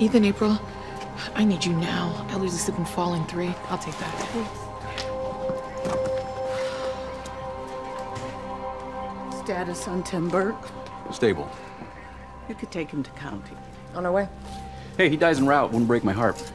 Ethan, April, I need you now. I lose sleep and fall in 3. I'll take that. Status on Tim Burke? Stable. You could take him to county. On our way. Hey, he dies en route. Wouldn't break my heart.